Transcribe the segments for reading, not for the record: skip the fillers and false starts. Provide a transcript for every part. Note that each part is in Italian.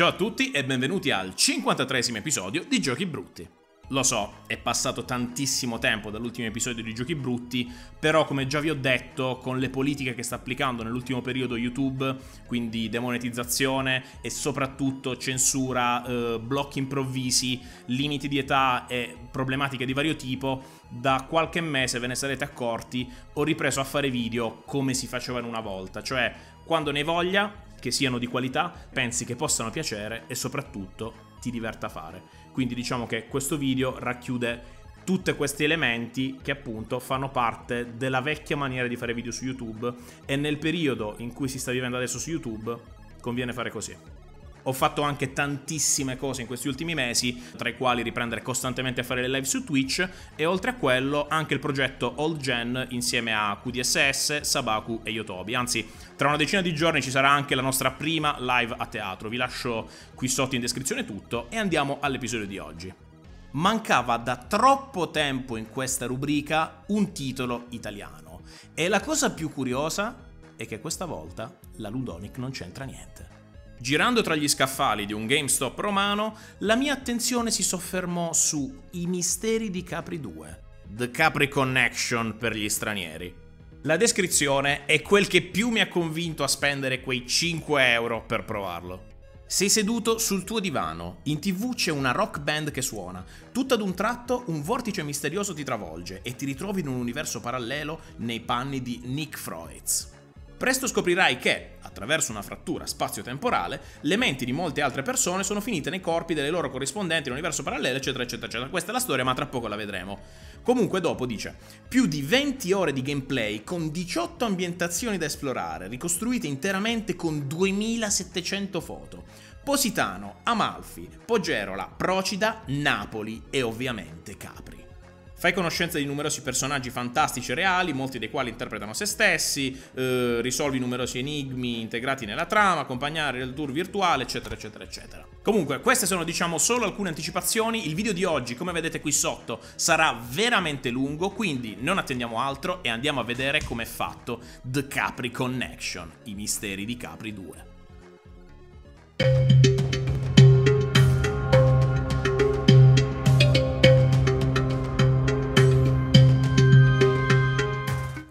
Ciao a tutti e benvenuti al 53esimo episodio di Giochi Brutti. Lo so, è passato tantissimo tempo dall'ultimo episodio di Giochi Brutti, però come già vi ho detto, con le politiche che sta applicando nell'ultimo periodo YouTube, quindi demonetizzazione e soprattutto censura, blocchi improvvisi, limiti di età e problematiche di vario tipo, da qualche mese, ve ne sarete accorti, ho ripreso a fare video come si facevano una volta, cioè quando ne hai voglia, che siano di qualità, pensi che possano piacere e soprattutto ti diverta fare. Quindi diciamo che questo video racchiude tutti questi elementi che appunto fanno parte della vecchia maniera di fare video su YouTube e nel periodo in cui si sta vivendo adesso su YouTube conviene fare così. Ho fatto anche tantissime cose in questi ultimi mesi, tra i quali riprendere costantemente a fare le live su Twitch e oltre a quello anche il progetto Old Gen insieme a QDSS, Sabaku e Yotobi. Anzi, tra una decina di giorni ci sarà anche la nostra prima live a teatro. Vi lascio qui sotto in descrizione tutto e andiamo all'episodio di oggi. Mancava da troppo tempo in questa rubrica un titolo italiano e la cosa più curiosa è che questa volta la Ludonic non c'entra niente. Girando tra gli scaffali di un GameStop romano, la mia attenzione si soffermò su I Misteri di Capri 2, The Capri Connection per gli stranieri. La descrizione è quel che più mi ha convinto a spendere quei 5 euro per provarlo. Sei seduto sul tuo divano, in TV c'è una rock band che suona, tutto ad un tratto un vortice misterioso ti travolge e ti ritrovi in un universo parallelo nei panni di Nick Freud. Presto scoprirai che, attraverso una frattura spazio-temporale, le menti di molte altre persone sono finite nei corpi delle loro corrispondenti nell'universo parallelo, eccetera, eccetera, eccetera. Questa è la storia, ma tra poco la vedremo. Comunque dopo dice, più di 20 ore di gameplay con 18 ambientazioni da esplorare, ricostruite interamente con 2700 foto. Positano, Amalfi, Poggerola, Procida, Napoli e ovviamente Capri. Fai conoscenza di numerosi personaggi fantastici e reali, molti dei quali interpretano se stessi, risolvi numerosi enigmi integrati nella trama, accompagnare il tour virtuale, eccetera, eccetera, eccetera. Comunque, queste sono, diciamo, solo alcune anticipazioni. Il video di oggi, come vedete qui sotto, sarà veramente lungo, quindi non attendiamo altro e andiamo a vedere com'è fatto The Capri Connection, i misteri di Capri 2.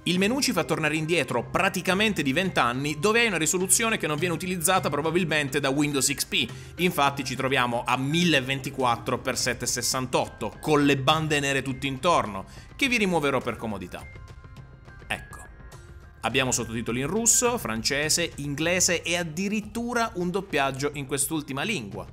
Il menu ci fa tornare indietro praticamente di 20 anni, dove hai una risoluzione che non viene utilizzata probabilmente da Windows XP. Infatti ci troviamo a 1024x768, con le bande nere tutte intorno, che vi rimuoverò per comodità. Ecco. Abbiamo sottotitoli in russo, francese, inglese e addirittura un doppiaggio in quest'ultima lingua.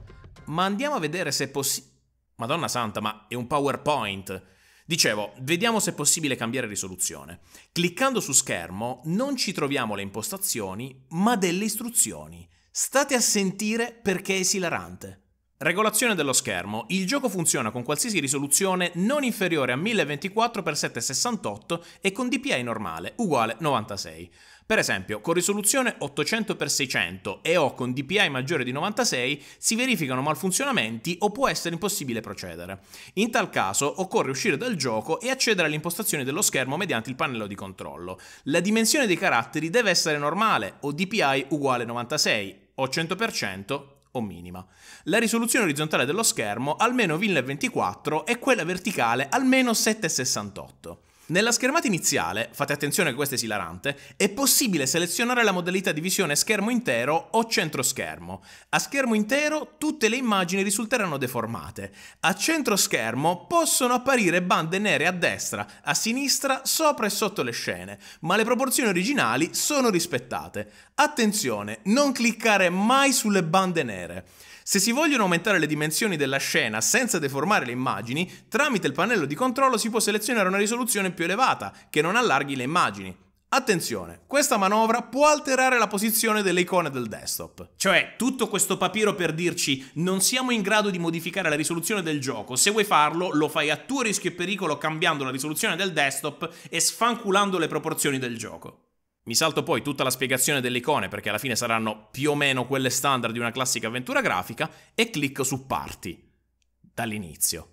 Ma andiamo a vedere se è possibile... Madonna santa, ma è un PowerPoint! Dicevo, vediamo se è possibile cambiare risoluzione. Cliccando su schermo non ci troviamo le impostazioni, ma delle istruzioni. State a sentire perché è esilarante. Regolazione dello schermo. Il gioco funziona con qualsiasi risoluzione non inferiore a 1024x768 e con DPI normale, uguale 96. Per esempio, con risoluzione 800x600 e o con DPI maggiore di 96 si verificano malfunzionamenti o può essere impossibile procedere. In tal caso occorre uscire dal gioco e accedere alle impostazioni dello schermo mediante il pannello di controllo. La dimensione dei caratteri deve essere normale o DPI uguale 96 o 100% o minima. La risoluzione orizzontale dello schermo almeno 1024 e quella verticale almeno 768. Nella schermata iniziale, fate attenzione che questo è esilarante, è possibile selezionare la modalità di visione schermo intero o centro schermo. A schermo intero tutte le immagini risulteranno deformate. A centro schermo possono apparire bande nere a destra, a sinistra, sopra e sotto le scene, ma le proporzioni originali sono rispettate. Attenzione, non cliccare mai sulle bande nere. Se si vogliono aumentare le dimensioni della scena senza deformare le immagini, tramite il pannello di controllo si può selezionare una risoluzione più elevata, che non allarghi le immagini. Attenzione, questa manovra può alterare la posizione delle icone del desktop. Cioè, tutto questo papiro per dirci non siamo in grado di modificare la risoluzione del gioco, se vuoi farlo lo fai a tuo rischio e pericolo cambiando la risoluzione del desktop e sfanculando le proporzioni del gioco. Mi salto poi tutta la spiegazione delle icone perché alla fine saranno più o meno quelle standard di una classica avventura grafica e clicco su Parti, dall'inizio.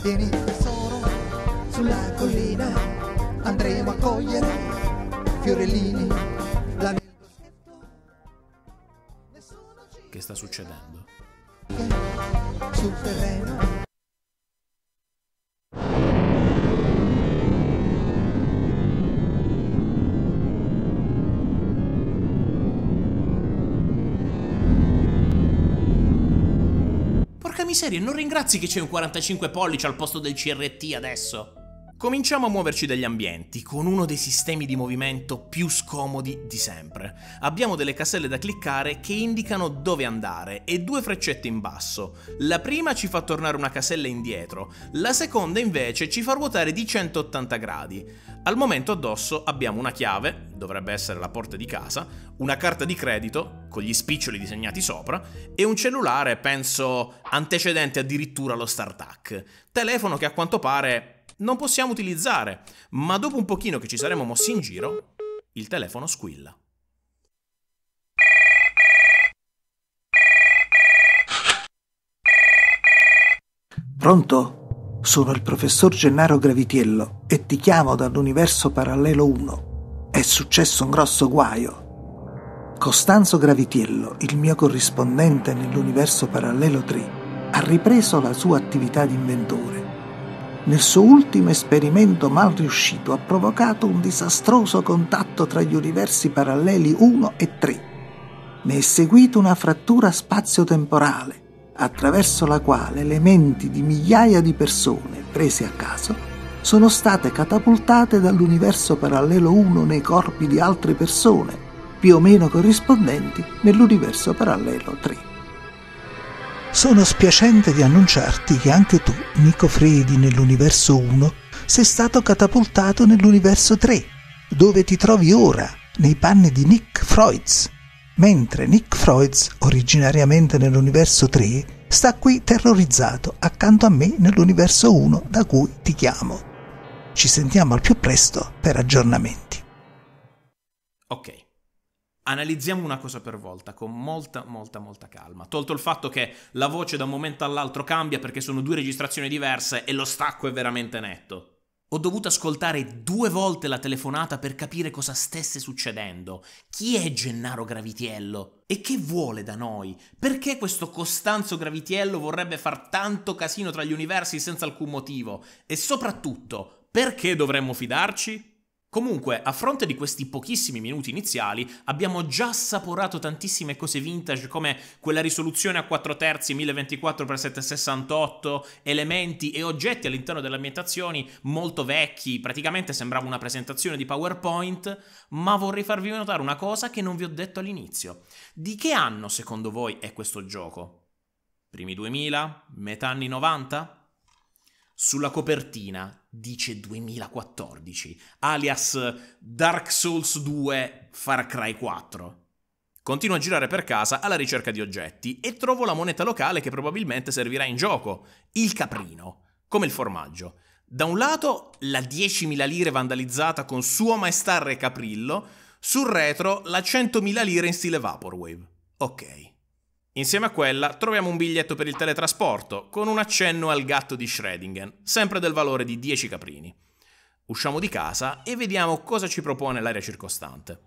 Vieni tesoro, sulla collina andremo a cogliere fiorellini. Che sta succedendo? Sul terreno. Miseria, non ringrazi che c'è un 45 pollici al posto del CRT adesso? Cominciamo a muoverci degli ambienti, con uno dei sistemi di movimento più scomodi di sempre. Abbiamo delle caselle da cliccare che indicano dove andare e due freccette in basso. La prima ci fa tornare una casella indietro, la seconda invece ci fa ruotare di 180 gradi. Al momento addosso abbiamo una chiave, dovrebbe essere la porta di casa, una carta di credito, con gli spiccioli disegnati sopra, e un cellulare, penso, antecedente addirittura allo StarTAC. Telefono che a quanto pare non possiamo utilizzare, ma dopo un pochino che ci saremo mossi in giro, il telefono squilla. Pronto? Sono il professor Gennaro Gravitiello e ti chiamo dall'universo parallelo 1. È successo un grosso guaio. Costanzo Gravitiello, il mio corrispondente nell'universo parallelo 3, ha ripreso la sua attività di inventore. Nel suo ultimo esperimento mal riuscito ha provocato un disastroso contatto tra gli universi paralleli 1 e 3. Ne è seguita una frattura spazio-temporale, attraverso la quale le menti di migliaia di persone, prese a caso, sono state catapultate dall'universo parallelo 1 nei corpi di altre persone, più o meno corrispondenti nell'universo parallelo 3. Sono spiacente di annunciarti che anche tu, Nick Freud, nell'universo 1, sei stato catapultato nell'universo 3, dove ti trovi ora, nei panni di Nick Freud, mentre Nick Freud, originariamente nell'universo 3, sta qui terrorizzato accanto a me nell'universo 1 da cui ti chiamo. Ci sentiamo al più presto per aggiornamenti. Ok, analizziamo una cosa per volta con molta calma, tolto il fatto che la voce da un momento all'altro cambia perché sono due registrazioni diverse e lo stacco è veramente netto. Ho dovuto ascoltare 2 volte la telefonata per capire cosa stesse succedendo. Chi è Gennaro Gravitiello? E che vuole da noi? Perché questo Costanzo Gravitiello vorrebbe far tanto casino tra gli universi senza alcun motivo? E soprattutto, perché dovremmo fidarci? Comunque, a fronte di questi pochissimi minuti iniziali, abbiamo già assaporato tantissime cose vintage come quella risoluzione a 4/3 1024x768, elementi e oggetti all'interno delle ambientazioni molto vecchi, praticamente sembrava una presentazione di PowerPoint, ma vorrei farvi notare una cosa che non vi ho detto all'inizio. Di che anno, secondo voi, è questo gioco? Primi 2000? Metà anni 90? Sulla copertina dice 2014, alias Dark Souls 2 Far Cry 4. Continuo a girare per casa alla ricerca di oggetti e trovo la moneta locale che probabilmente servirà in gioco, il caprino, come il formaggio. Da un lato la 10.000 lire vandalizzata con Sua Maestà Re Caprillo, sul retro la 100.000 lire in stile Vaporwave. Ok. Insieme a quella troviamo un biglietto per il teletrasporto, con un accenno al gatto di Schrödinger, sempre del valore di 10 caprini. Usciamo di casa e vediamo cosa ci propone l'area circostante.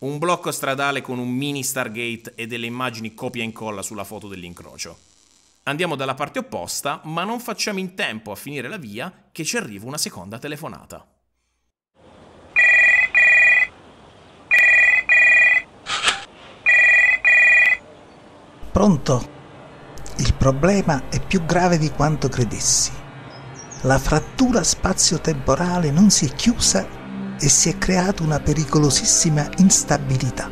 Un blocco stradale con un mini Stargate e delle immagini copia e incolla sulla foto dell'incrocio. Andiamo dalla parte opposta, ma non facciamo in tempo a finire la via che ci arriva una seconda telefonata. Pronto? Il problema è più grave di quanto credessi. La frattura spazio-temporale non si è chiusa e si è creata una pericolosissima instabilità.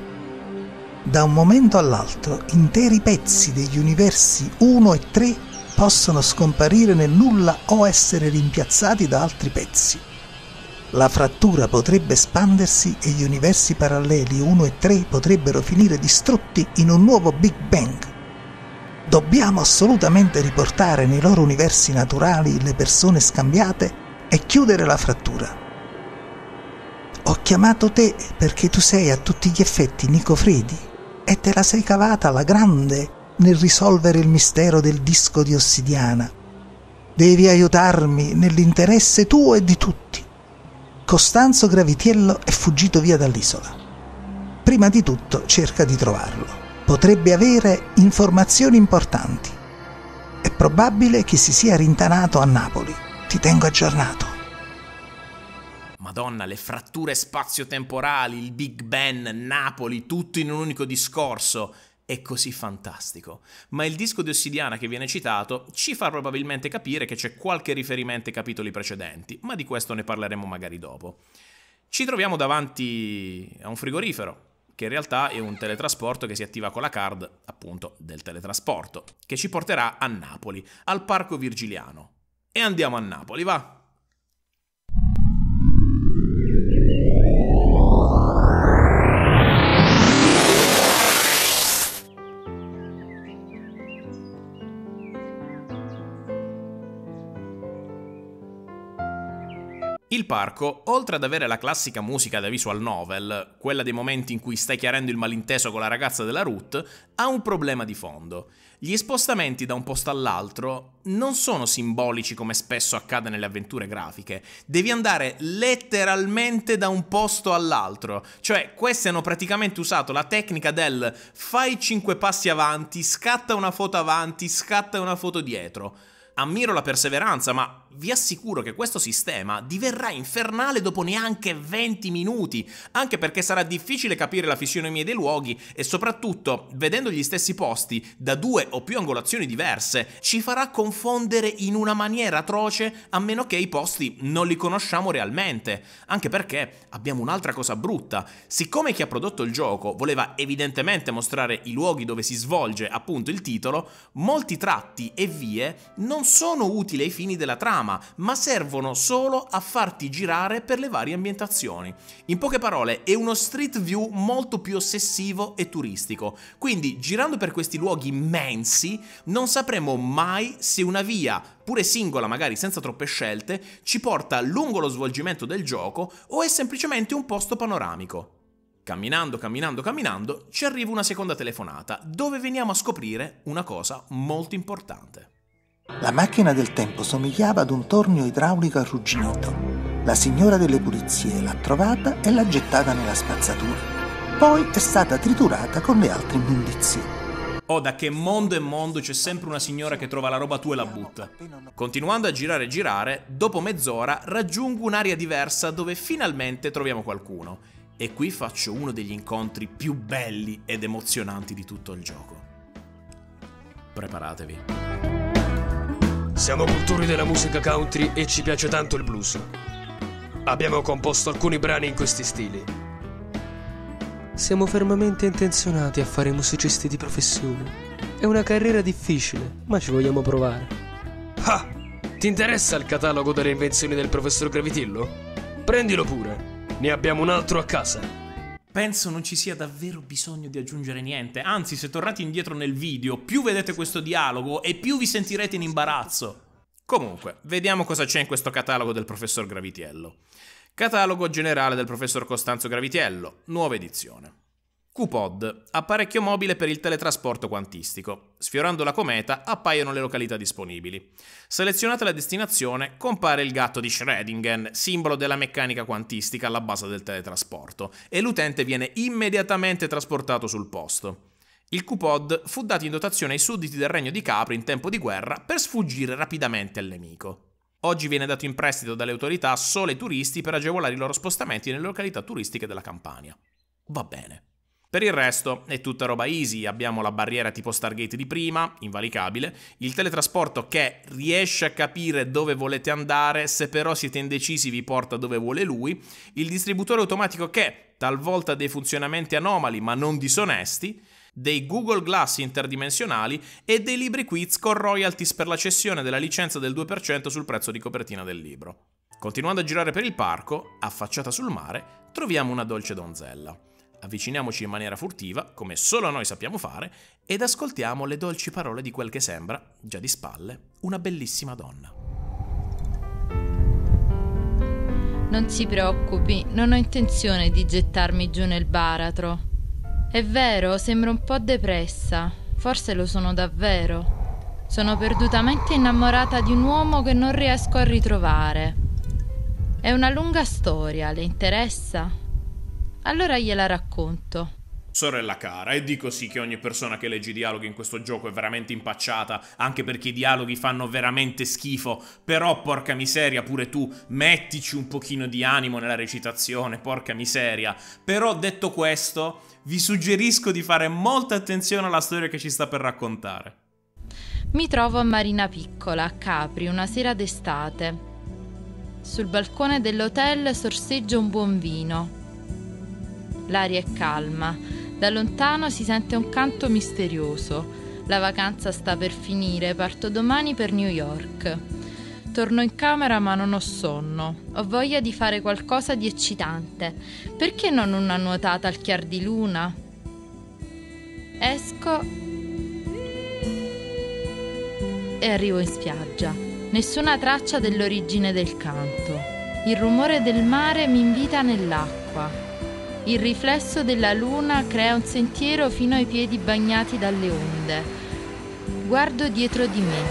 Da un momento all'altro, interi pezzi degli universi 1 e 3 possono scomparire nel nulla o essere rimpiazzati da altri pezzi. La frattura potrebbe espandersi e gli universi paralleli 1 e 3 potrebbero finire distrutti in un nuovo Big Bang. Dobbiamo assolutamente riportare nei loro universi naturali le persone scambiate e chiudere la frattura. Ho chiamato te perché tu sei a tutti gli effetti Nick Freud e te la sei cavata alla grande nel risolvere il mistero del disco di Ossidiana. Devi aiutarmi nell'interesse tuo e di tutti. Costanzo Gravitiello è fuggito via dall'isola. Prima di tutto cerca di trovarlo. Potrebbe avere informazioni importanti. È probabile che si sia rintanato a Napoli. Ti tengo aggiornato. Madonna, le fratture spazio-temporali, il Big Ben, Napoli, tutto in un unico discorso. È così fantastico. Ma il disco di Ossidiana che viene citato ci fa probabilmente capire che c'è qualche riferimento ai capitoli precedenti, ma di questo ne parleremo magari dopo. Ci troviamo davanti a un frigorifero, che in realtà è un teletrasporto che si attiva con la card, appunto, del teletrasporto, che ci porterà a Napoli, al Parco Virgiliano. E andiamo a Napoli, va! Il parco, oltre ad avere la classica musica da visual novel, quella dei momenti in cui stai chiarendo il malinteso con la ragazza della route, ha un problema di fondo. Gli spostamenti da un posto all'altro non sono simbolici come spesso accade nelle avventure grafiche. Devi andare letteralmente da un posto all'altro. Cioè, questi hanno praticamente usato la tecnica del fai 5 passi avanti, scatta una foto avanti, scatta una foto dietro. Ammiro la perseveranza, ma vi assicuro che questo sistema diverrà infernale dopo neanche 20 minuti, anche perché sarà difficile capire la fisionomia dei luoghi e soprattutto, vedendo gli stessi posti da 2 o più angolazioni diverse, ci farà confondere in una maniera atroce a meno che i posti non li conosciamo realmente, anche perché abbiamo un'altra cosa brutta. Siccome chi ha prodotto il gioco voleva evidentemente mostrare i luoghi dove si svolge appunto il titolo, molti tratti e vie non sono utili ai fini della trama, ma servono solo a farti girare per le varie ambientazioni. In poche parole, è uno street view molto più ossessivo e turistico, quindi girando per questi luoghi immensi non sapremo mai se una via, pure singola magari senza troppe scelte, ci porta lungo lo svolgimento del gioco o è semplicemente un posto panoramico. Camminando ci arriva una seconda telefonata, dove veniamo a scoprire una cosa molto importante. La macchina del tempo somigliava ad un tornio idraulico arrugginito. La signora delle pulizie l'ha trovata e l'ha gettata nella spazzatura. Poi è stata triturata con le altre immondizie. Oh, da che mondo e mondo c'è sempre una signora che trova la roba tua e la butta. Continuando a girare e girare, dopo mezz'ora raggiungo un'area diversa dove finalmente troviamo qualcuno. E qui faccio uno degli incontri più belli ed emozionanti di tutto il gioco. Preparatevi. Siamo cultori della musica country e ci piace tanto il blues. Abbiamo composto alcuni brani in questi stili. Siamo fermamente intenzionati a fare musicisti di professione. È una carriera difficile, ma ci vogliamo provare. Ah! Ti interessa il catalogo delle invenzioni del professor Gravitiello? Prendilo pure, ne abbiamo un altro a casa. Penso non ci sia davvero bisogno di aggiungere niente, anzi se tornate indietro nel video più vedete questo dialogo e più vi sentirete in imbarazzo. Comunque, vediamo cosa c'è in questo catalogo del professor Gravitiello. Catalogo generale del professor Costanzo Gravitiello, nuova edizione. Cupod, apparecchio mobile per il teletrasporto quantistico. Sfiorando la cometa appaiono le località disponibili. Selezionata la destinazione, compare il gatto di Schrödinger, simbolo della meccanica quantistica alla base del teletrasporto, e l'utente viene immediatamente trasportato sul posto. Il Cupod fu dato in dotazione ai sudditi del Regno di Capri in tempo di guerra per sfuggire rapidamente al nemico. Oggi viene dato in prestito dalle autorità solo ai turisti per agevolare i loro spostamenti nelle località turistiche della Campania. Va bene. Per il resto è tutta roba easy, abbiamo la barriera tipo Stargate di prima, invalicabile, il teletrasporto che riesce a capire dove volete andare, se però siete indecisi vi porta dove vuole lui, il distributore automatico che, talvolta dei funzionamenti anomali ma non disonesti, dei Google Glass interdimensionali e dei libri quiz con royalties per la cessione della licenza del 2% sul prezzo di copertina del libro. Continuando a girare per il parco, affacciata sul mare, troviamo una dolce donzella. Avviciniamoci in maniera furtiva, come solo noi sappiamo fare, ed ascoltiamo le dolci parole di quel che sembra, già di spalle, una bellissima donna. Non si preoccupi, non ho intenzione di gettarmi giù nel baratro. È vero, sembro un po' depressa. Forse lo sono davvero. Sono perdutamente innamorata di un uomo che non riesco a ritrovare. È una lunga storia, le interessa? Allora gliela racconto. Sorella cara, e dico sì che ogni persona che legge i dialoghi in questo gioco è veramente impacciata, anche perché i dialoghi fanno veramente schifo, però porca miseria pure tu, mettici un pochino di animo nella recitazione, porca miseria. Però detto questo, vi suggerisco di fare molta attenzione alla storia che ci sta per raccontare. Mi trovo a Marina Piccola, a Capri, una sera d'estate. Sul balcone dell'hotel sorseggia un buon vino. L'aria è calma, da lontano si sente un canto misterioso. La vacanza sta per finire, parto domani per New York. Torno in camera ma non ho sonno, ho voglia di fare qualcosa di eccitante. Perché non una nuotata al chiar di luna? Esco e arrivo in spiaggia. Nessuna traccia dell'origine del canto. Il rumore del mare mi invita nell'acqua. Il riflesso della luna crea un sentiero fino ai piedi bagnati dalle onde. Guardo dietro di me,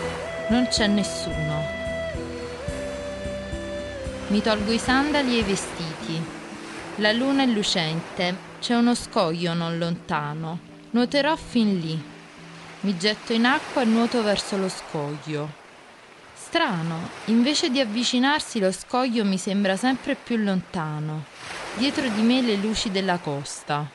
non c'è nessuno. Mi tolgo i sandali e i vestiti. La luna è lucente, c'è uno scoglio non lontano. Nuoterò fin lì. Mi getto in acqua e nuoto verso lo scoglio. Strano, invece di avvicinarsi lo scoglio mi sembra sempre più lontano. Dietro di me le luci della costa.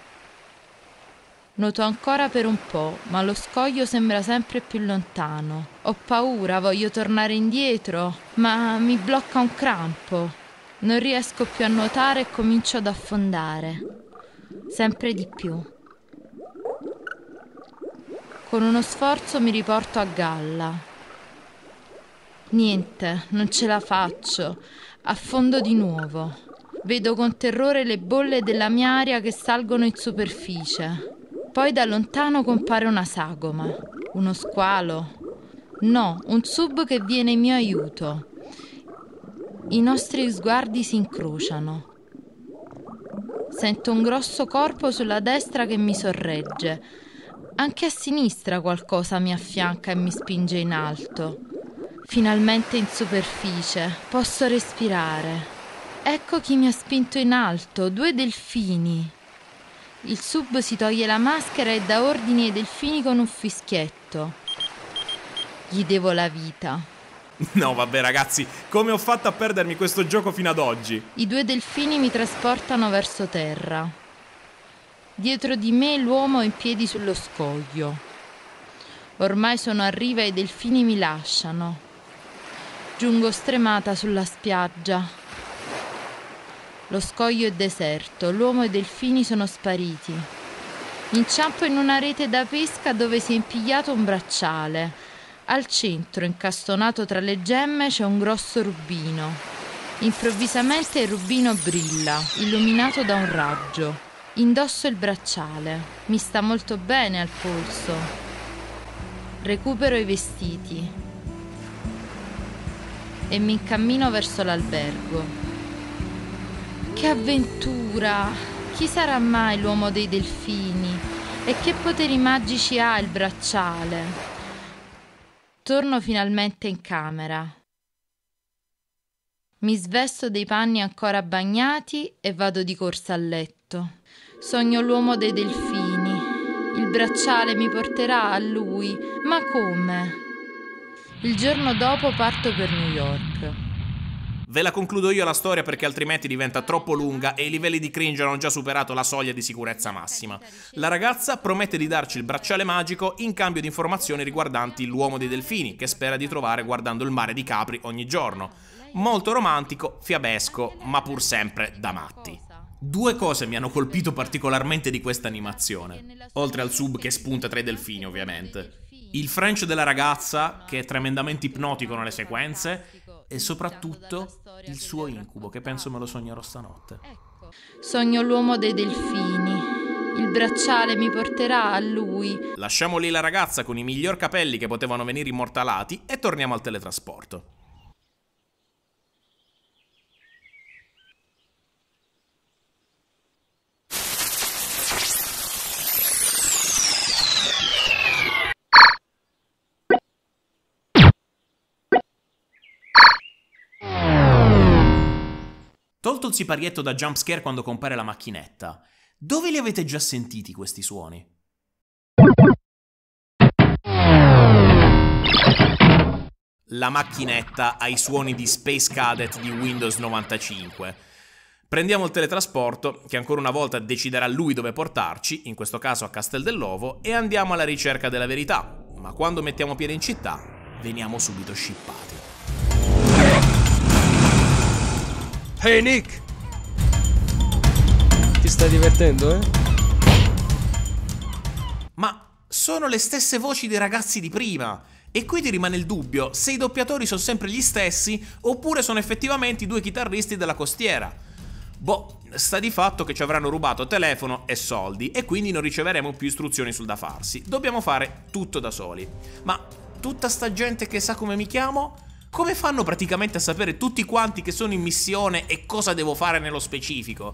Nuoto ancora per un po', ma lo scoglio sembra sempre più lontano. Ho paura, voglio tornare indietro, ma mi blocca un crampo. Non riesco più a nuotare e comincio ad affondare. Sempre di più. Con uno sforzo mi riporto a galla. Niente, non ce la faccio. Affondo di nuovo. Vedo con terrore le bolle della mia aria che salgono in superficie. Poi da lontano compare una sagoma. Uno squalo. No, un sub che viene in mio aiuto. I nostri sguardi si incrociano. Sento un grosso corpo sulla destra che mi sorregge. Anche a sinistra qualcosa mi affianca e mi spinge in alto. Finalmente in superficie. Posso respirare. Ecco chi mi ha spinto in alto, due delfini. Il sub si toglie la maschera e dà ordini ai delfini con un fischietto. Gli devo la vita. No, vabbè ragazzi, come ho fatto a perdermi questo gioco fino ad oggi? I due delfini mi trasportano verso terra. Dietro di me l'uomo in piedi sullo scoglio. Ormai sono a riva e i delfini mi lasciano. Giungo stremata sulla spiaggia. Lo scoglio è deserto, l'uomo e i delfini sono spariti. Inciampo in una rete da pesca dove si è impigliato un bracciale. Al centro, incastonato tra le gemme, c'è un grosso rubino. Improvvisamente il rubino brilla, illuminato da un raggio. Indosso il bracciale. Mi sta molto bene al polso. Recupero i vestiti e mi incammino verso l'albergo. Che avventura! Chi sarà mai l'uomo dei delfini? E che poteri magici ha il bracciale? Torno finalmente in camera. Mi svesto dei panni ancora bagnati e vado di corsa a letto. Sogno l'uomo dei delfini. Il bracciale mi porterà a lui. Ma come? Il giorno dopo parto per New York. Ve la concludo io la storia perché altrimenti diventa troppo lunga e i livelli di cringe hanno già superato la soglia di sicurezza massima. La ragazza promette di darci il bracciale magico in cambio di informazioni riguardanti l'uomo dei delfini, che spera di trovare guardando il mare di Capri ogni giorno. Molto romantico, fiabesco, ma pur sempre da matti. Due cose mi hanno colpito particolarmente di questa animazione, oltre al sub che spunta tra i delfini ovviamente. Il French della ragazza, che è tremendamente ipnotico nelle sequenze, e soprattutto il suo incubo, che penso me lo sognerò stanotte. Sogno l'uomo dei delfini. Il bracciale mi porterà a lui. Lasciamo lì la ragazza con i miglior capelli che potevano venire immortalati e torniamo al teletrasporto. Tolto il siparietto da jumpscare quando compare la macchinetta, dove li avete già sentiti questi suoni? La macchinetta ha i suoni di Space Cadet di Windows 95. Prendiamo il teletrasporto, che ancora una volta deciderà lui dove portarci, in questo caso a Castel dell'Ovo, e andiamo alla ricerca della verità. Ma quando mettiamo piede in città, veniamo subito scippati. Hey Nick! Ti stai divertendo, eh? Ma sono le stesse voci dei ragazzi di prima. E qui ti rimane il dubbio se i doppiatori sono sempre gli stessi oppure sono effettivamente i due chitarristi della costiera. Boh, sta di fatto che ci avranno rubato telefono e soldi e quindi non riceveremo più istruzioni sul da farsi. Dobbiamo fare tutto da soli. Ma tutta sta gente che sa come mi chiamo? Come fanno praticamente a sapere tutti quanti che sono in missione e cosa devo fare nello specifico?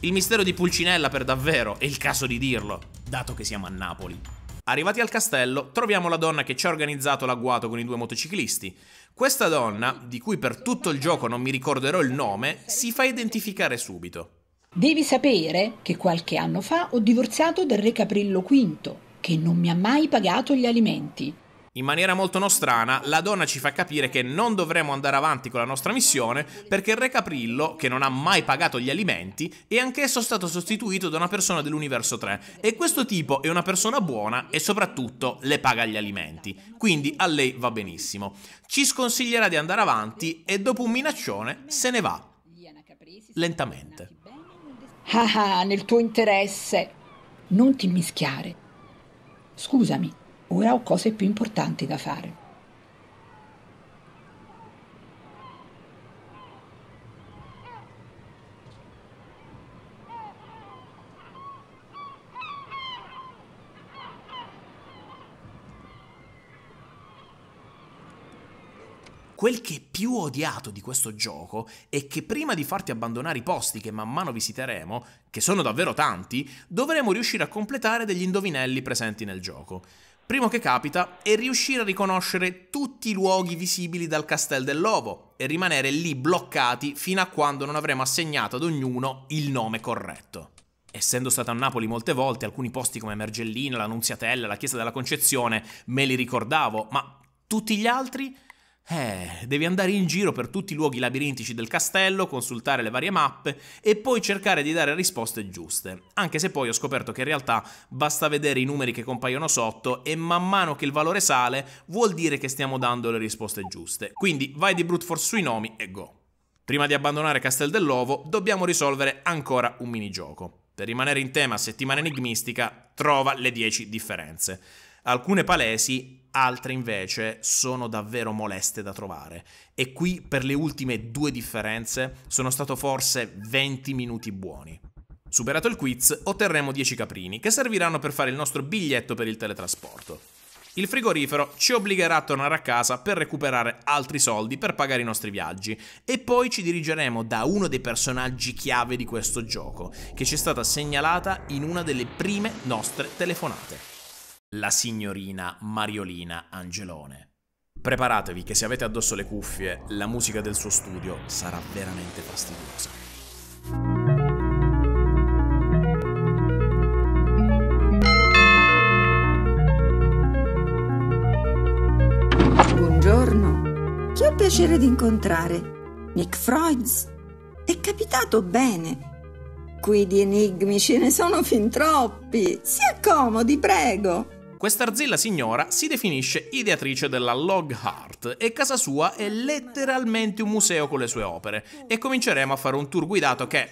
Il mistero di Pulcinella per davvero, è il caso di dirlo, dato che siamo a Napoli. Arrivati al castello, troviamo la donna che ci ha organizzato l'agguato con i due motociclisti. Questa donna, di cui per tutto il gioco non mi ricorderò il nome, si fa identificare subito. Devi sapere che qualche anno fa ho divorziato del re Caprillo V, che non mi ha mai pagato gli alimenti. In maniera molto nostrana, la donna ci fa capire che non dovremo andare avanti con la nostra missione perché il re Caprillo, che non ha mai pagato gli alimenti, è anch'esso stato sostituito da una persona dell'universo 3 e questo tipo è una persona buona e soprattutto le paga gli alimenti, quindi a lei va benissimo. Ci sconsiglierà di andare avanti e dopo un minaccione se ne va, lentamente. Ah, nel tuo interesse, non ti mischiare. Scusami. Ora ho cose più importanti da fare. Quel che più ho odiato di questo gioco è che prima di farti abbandonare i posti che man mano visiteremo, che sono davvero tanti, dovremo riuscire a completare degli indovinelli presenti nel gioco. Primo che capita è riuscire a riconoscere tutti i luoghi visibili dal Castel dell'Ovo e rimanere lì bloccati fino a quando non avremo assegnato ad ognuno il nome corretto. Essendo stato a Napoli molte volte, alcuni posti come Mergellina, la Nunziatella, la Chiesa della Concezione me li ricordavo, ma tutti gli altri? Devi andare in giro per tutti i luoghi labirintici del castello, consultare le varie mappe e poi cercare di dare risposte giuste. Anche se poi ho scoperto che in realtà basta vedere i numeri che compaiono sotto e man mano che il valore sale vuol dire che stiamo dando le risposte giuste. Quindi vai di brute force sui nomi e go. Prima di abbandonare Castel dell'Ovo dobbiamo risolvere ancora un minigioco. Per rimanere in tema settimana enigmistica, trova le 10 differenze. Alcune palesi, altre invece sono davvero moleste da trovare e qui per le ultime 2 differenze sono stato forse 20 minuti buoni. Superato il quiz otterremo 10 caprini che serviranno per fare il nostro biglietto per il teletrasporto. Il frigorifero ci obbligherà a tornare a casa per recuperare altri soldi per pagare i nostri viaggi e poi ci dirigeremo da uno dei personaggi chiave di questo gioco che ci è stata segnalata in una delle prime nostre telefonate. La signorina Mariolina Angelone. Preparatevi che se avete addosso le cuffie, la musica del suo studio sarà veramente fastidiosa. Buongiorno, chi ho piacere di incontrare? Nick Freud? È capitato bene. Qui di enigmi ce ne sono fin troppi. Si accomodi, prego. Questa arzilla signora si definisce ideatrice della Log Art e casa sua è letteralmente un museo con le sue opere e cominceremo a fare un tour guidato che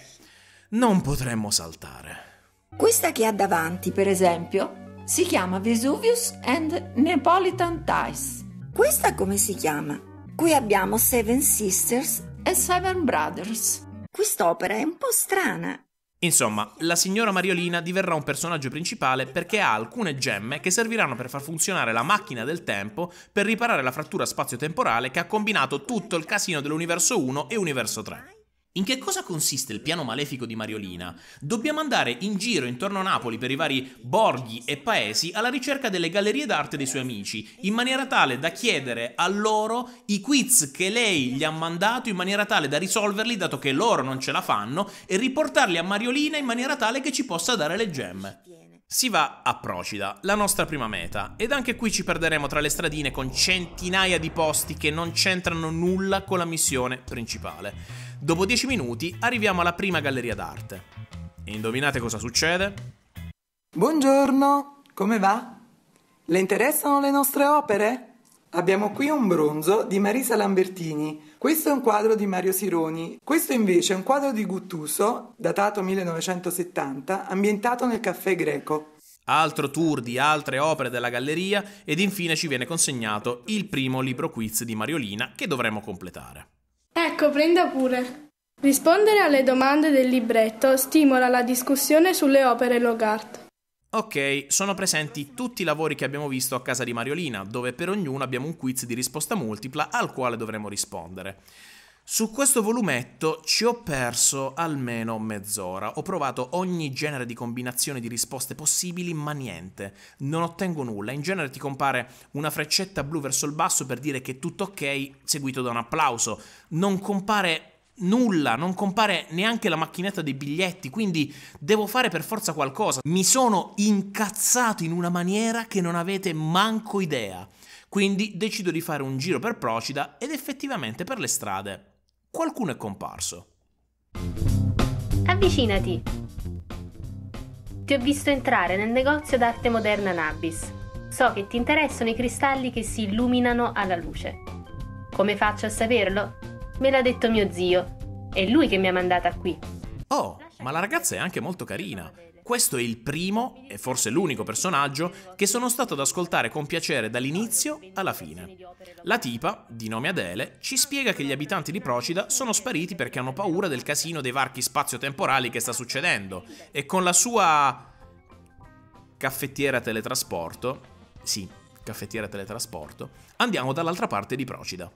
non potremmo saltare. Questa che ha davanti, per esempio, si chiama Vesuvius and Neapolitan Ties. Questa come si chiama? Qui abbiamo Seven Sisters e Seven Brothers. Quest'opera è un po' strana. Insomma, la signora Mariolina diverrà un personaggio principale perché ha alcune gemme che serviranno per far funzionare la macchina del tempo per riparare la frattura spazio-temporale che ha combinato tutto il casino dell'universo 1 e universo 3. In che cosa consiste il piano malefico di Mariolina? Dobbiamo andare in giro intorno a Napoli per i vari borghi e paesi alla ricerca delle gallerie d'arte dei suoi amici, in maniera tale da chiedere a loro i quiz che lei gli ha mandato, in maniera tale da risolverli dato che loro non ce la fanno, e riportarli a Mariolina in maniera tale che ci possa dare le gemme. Si va a Procida, la nostra prima meta, ed anche qui ci perderemo tra le stradine con centinaia di posti che non c'entrano nulla con la missione principale. Dopo 10 minuti arriviamo alla prima galleria d'arte. E indovinate cosa succede? Buongiorno, come va? Le interessano le nostre opere? Abbiamo qui un bronzo di Marisa Lambertini, questo è un quadro di Mario Sironi, questo invece è un quadro di Guttuso, datato 1970, ambientato nel Caffè Greco. Altro tour di altre opere della galleria ed infine ci viene consegnato il primo libro quiz di Mariolina che dovremo completare. Ecco, prenda pure. Rispondere alle domande del libretto stimola la discussione sulle opere Logart. Ok, sono presenti tutti i lavori che abbiamo visto a casa di Mariolina, dove per ognuno abbiamo un quiz di risposta multipla al quale dovremo rispondere. Su questo volumetto ci ho perso almeno mezz'ora, ho provato ogni genere di combinazione di risposte possibili ma niente, non ottengo nulla, in genere ti compare una freccetta blu verso il basso per dire che tutto ok seguito da un applauso, non compare nulla, non compare neanche la macchinetta dei biglietti, quindi devo fare per forza qualcosa. Mi sono incazzato in una maniera che non avete manco idea. Quindi decido di fare un giro per Procida ed effettivamente per le strade qualcuno è comparso. Avvicinati. Ti ho visto entrare nel negozio d'arte moderna Nabis. So che ti interessano i cristalli che si illuminano alla luce. Come faccio a saperlo? Me l'ha detto mio zio, è lui che mi ha mandata qui. Oh, ma la ragazza è anche molto carina. Questo è il primo, e forse l'unico personaggio, che sono stato ad ascoltare con piacere dall'inizio alla fine. La tipa, di nome Adele, ci spiega che gli abitanti di Procida sono spariti perché hanno paura del casino dei varchi spazio-temporali che sta succedendo, e con la sua caffettiera teletrasporto, sì, caffettiera teletrasporto, andiamo dall'altra parte di Procida.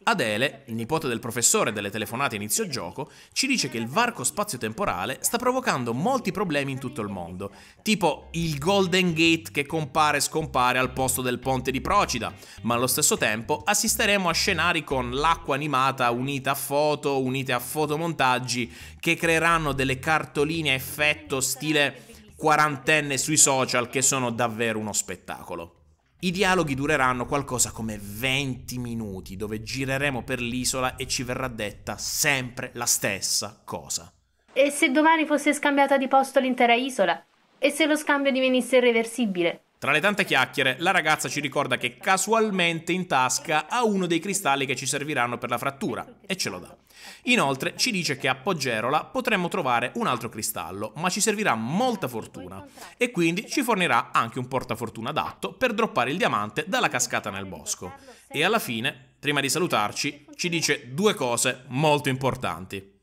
Adele, nipote del professore delle telefonate inizio gioco, ci dice che il varco spazio-temporale sta provocando molti problemi in tutto il mondo, tipo il Golden Gate che compare e scompare al posto del ponte di Procida, ma allo stesso tempo assisteremo a scenari con l'acqua animata unita a foto, unite a fotomontaggi, che creeranno delle cartoline a effetto stile quarantenne sui social che sono davvero uno spettacolo. I dialoghi dureranno qualcosa come 20 minuti, dove gireremo per l'isola e ci verrà detta sempre la stessa cosa. E se domani fosse scambiata di posto l'intera isola? E se lo scambio divenisse irreversibile? Tra le tante chiacchiere, la ragazza ci ricorda che casualmente in tasca ha uno dei cristalli che ci serviranno per la frattura, e ce lo dà. Inoltre ci dice che a Poggerola potremmo trovare un altro cristallo, ma ci servirà molta fortuna, e quindi ci fornirà anche un portafortuna adatto per droppare il diamante dalla cascata nel bosco. E alla fine, prima di salutarci, ci dice due cose molto importanti.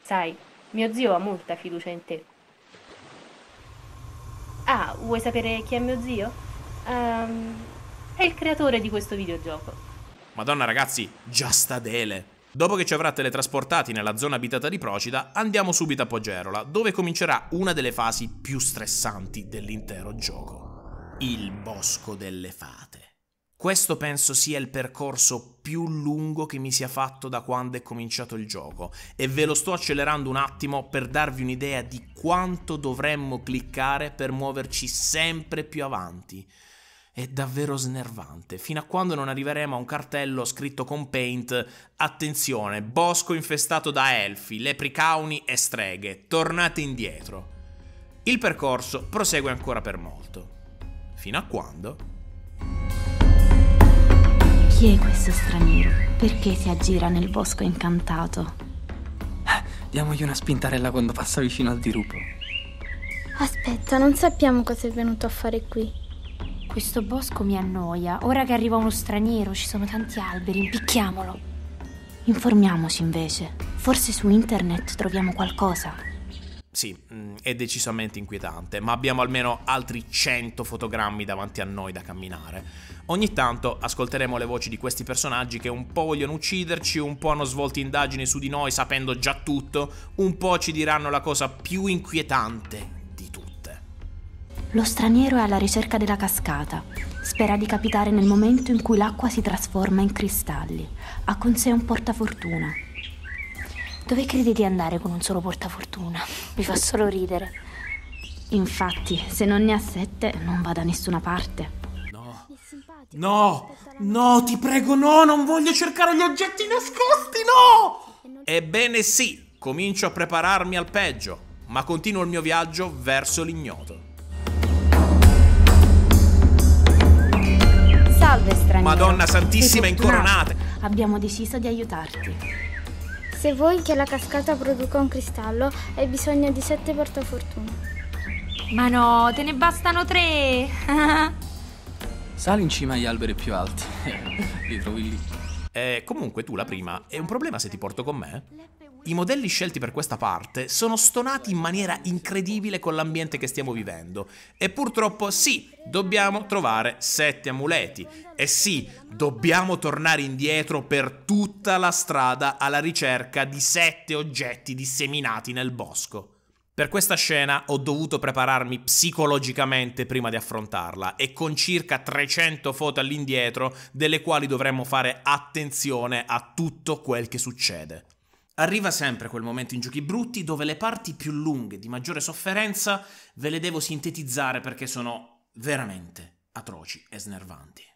Sai, mio zio ha molta fiducia in te. Ah, vuoi sapere chi è mio zio? È il creatore di questo videogioco. Madonna ragazzi, già sta Dele. Dopo che ci avrà teletrasportati nella zona abitata di Procida, andiamo subito a Poggerola, dove comincerà una delle fasi più stressanti dell'intero gioco. Il Bosco delle Fate. Questo penso sia il percorso più lungo che mi sia fatto da quando è cominciato il gioco, e ve lo sto accelerando un attimo per darvi un'idea di quanto dovremmo cliccare per muoverci sempre più avanti. È davvero snervante, fino a quando non arriveremo a un cartello scritto con Paint: attenzione, bosco infestato da elfi, leprecauni e streghe, tornate indietro. Il percorso prosegue ancora per molto, fino a quando... Chi è questo straniero? Perché si aggira nel bosco incantato? Diamogli una spintarella quando passa vicino al dirupo. Aspetta, non sappiamo cosa è venuto a fare qui. Questo bosco mi annoia. Ora che arriva uno straniero, ci sono tanti alberi, impicchiamolo. Informiamoci invece. Forse su internet troviamo qualcosa. sì, è decisamente inquietante, ma abbiamo almeno altri 100 fotogrammi davanti a noi da camminare. Ogni tanto ascolteremo le voci di questi personaggi che un po' vogliono ucciderci, un po' hanno svolto indagini su di noi sapendo già tutto, un po' ci diranno la cosa più inquietante di tutte. Lo straniero è alla ricerca della cascata. Spera di capitare nel momento in cui l'acqua si trasforma in cristalli. Ha con sé un portafortuna. Dove credi di andare con un solo portafortuna? Mi fa solo ridere. Infatti, se non ne ha 7, non va da nessuna parte. No, no, no, ti prego, no, non voglio cercare gli oggetti nascosti, no! Ebbene sì, comincio a prepararmi al peggio, ma continuo il mio viaggio verso l'ignoto. Salve, straniero. Madonna Santissima, incoronate! Abbiamo deciso di aiutarti. Se vuoi che la cascata produca un cristallo, hai bisogno di 7 portafortuna. Ma no, te ne bastano 3! Sali in cima agli alberi più alti. Li trovi lì. Comunque tu la prima, è un problema se ti porto con me? I modelli scelti per questa parte sono stonati in maniera incredibile con l'ambiente che stiamo vivendo. E purtroppo sì, dobbiamo trovare 7 amuleti. E sì, dobbiamo tornare indietro per tutta la strada alla ricerca di 7 oggetti disseminati nel bosco. Per questa scena ho dovuto prepararmi psicologicamente prima di affrontarla e con circa 300 foto all'indietro delle quali dovremmo fare attenzione a tutto quel che succede. Arriva sempre quel momento in Giochi Brutti dove le parti più lunghe, di maggiore sofferenza, ve le devo sintetizzare perché sono veramente atroci e snervanti.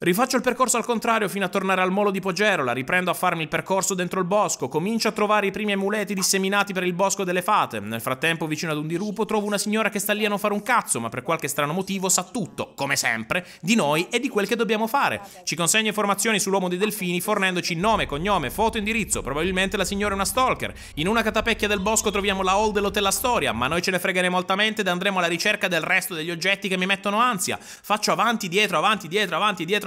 Rifaccio il percorso al contrario fino a tornare al molo di Poggerola, riprendo a farmi il percorso dentro il bosco, comincio a trovare i primi amuleti disseminati per il Bosco delle Fate. Nel frattempo, vicino ad un dirupo, trovo una signora che sta lì a non fare un cazzo, ma per qualche strano motivo sa tutto, come sempre, di noi e di quel che dobbiamo fare. Ci consegna informazioni sull'uomo dei delfini, fornendoci nome, cognome, foto e indirizzo. Probabilmente la signora è una stalker. In una catapecchia del bosco troviamo la hall dell'Hotel Astoria, ma noi ce ne fregheremo altamente ed andremo alla ricerca del resto degli oggetti che mi mettono ansia. Faccio avanti, dietro,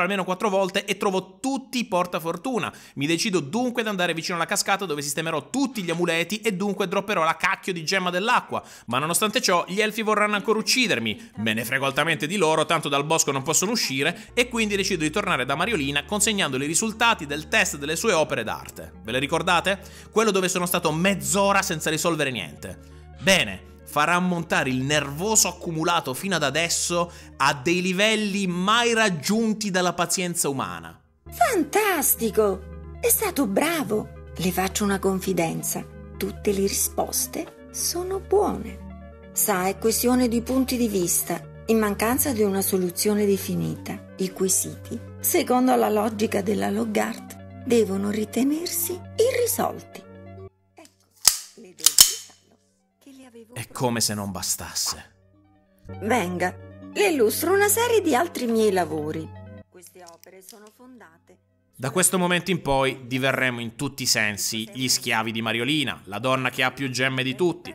almeno 4 volte e trovo tutti i portafortuna. Mi decido dunque ad andare vicino alla cascata dove sistemerò tutti gli amuleti e dunque dropperò la cacchio di gemma dell'acqua. Ma nonostante ciò gli elfi vorranno ancora uccidermi. Me ne frego altamente di loro, tanto dal bosco non possono uscire e quindi decido di tornare da Mariolina consegnandole i risultati del test delle sue opere d'arte. Ve le ricordate? Quello dove sono stato mezz'ora senza risolvere niente. Bene. Farà ammontare il nervoso accumulato fino ad adesso a dei livelli mai raggiunti dalla pazienza umana. Fantastico! È stato bravo! Le faccio una confidenza. Tutte le risposte sono buone. Sa, è questione di punti di vista, in mancanza di una soluzione definita. I quesiti, secondo la logica della Logart, devono ritenersi irrisolti. È come se non bastasse. Venga, le illustro una serie di altri miei lavori. Queste opere sono fondate. Da questo momento in poi diverremo in tutti i sensi gli schiavi di Mariolina, la donna che ha più gemme di tutti.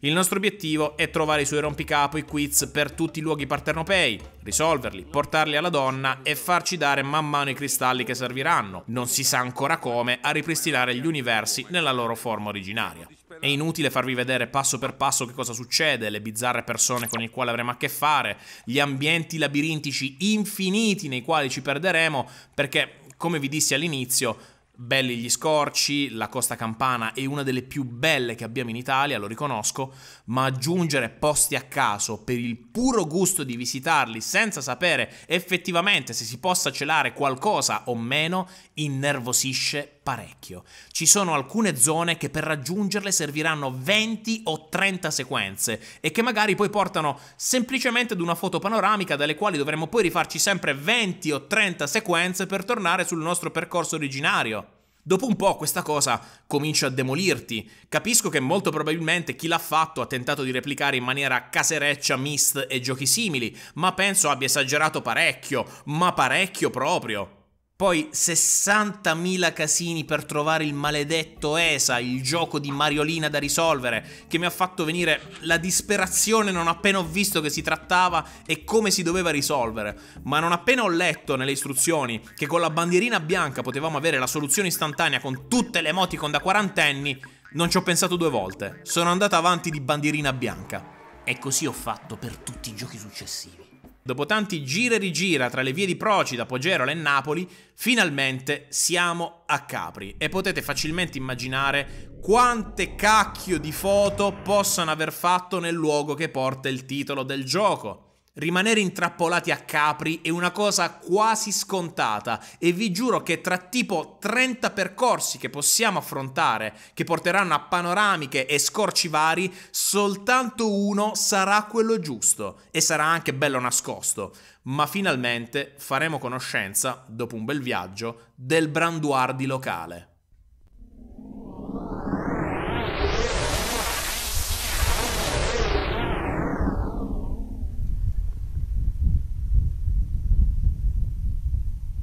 Il nostro obiettivo è trovare i suoi rompicapo, i quiz per tutti i luoghi parternopei, risolverli, portarli alla donna e farci dare man mano i cristalli che serviranno, non si sa ancora come, a ripristinare gli universi nella loro forma originaria. È inutile farvi vedere passo per passo che cosa succede, le bizzarre persone con le quali avremo a che fare, gli ambienti labirintici infiniti nei quali ci perderemo, perché, come vi dissi all'inizio, belli gli scorci, la Costa Campana è una delle più belle che abbiamo in Italia, lo riconosco, ma aggiungere posti a caso per il puro gusto di visitarli senza sapere effettivamente se si possa celare qualcosa o meno, innervosisce parecchio. Ci sono alcune zone che per raggiungerle serviranno 20 o 30 sequenze e che magari poi portano semplicemente ad una foto panoramica dalle quali dovremmo poi rifarci sempre 20 o 30 sequenze per tornare sul nostro percorso originario. Dopo un po' questa cosa comincia a demolirti. Capisco che molto probabilmente chi l'ha fatto ha tentato di replicare in maniera casereccia Myst e giochi simili, ma penso abbia esagerato parecchio, ma parecchio proprio. Poi 60.000 casini per trovare il maledetto ESA, il gioco di Mariolina da risolvere, che mi ha fatto venire la disperazione non appena ho visto che si trattava e come si doveva risolvere. Ma non appena ho letto nelle istruzioni che con la bandierina bianca potevamo avere la soluzione istantanea con tutte le emoticon da quarantenni, Non ci ho pensato due volte, sono andata avanti di bandierina bianca. E così ho fatto per tutti i giochi successivi. Dopo tanti gira e rigira tra le vie di Procida, Poggerola e Napoli, finalmente siamo a Capri e potete facilmente immaginare quante cacchio di foto possano aver fatto nel luogo che porta il titolo del gioco. Rimanere intrappolati a Capri è una cosa quasi scontata e vi giuro che tra tipo 30 percorsi che possiamo affrontare, che porteranno a panoramiche e scorci vari, soltanto uno sarà quello giusto e sarà anche bello nascosto. Ma finalmente faremo conoscenza, dopo un bel viaggio, del branduardi locale.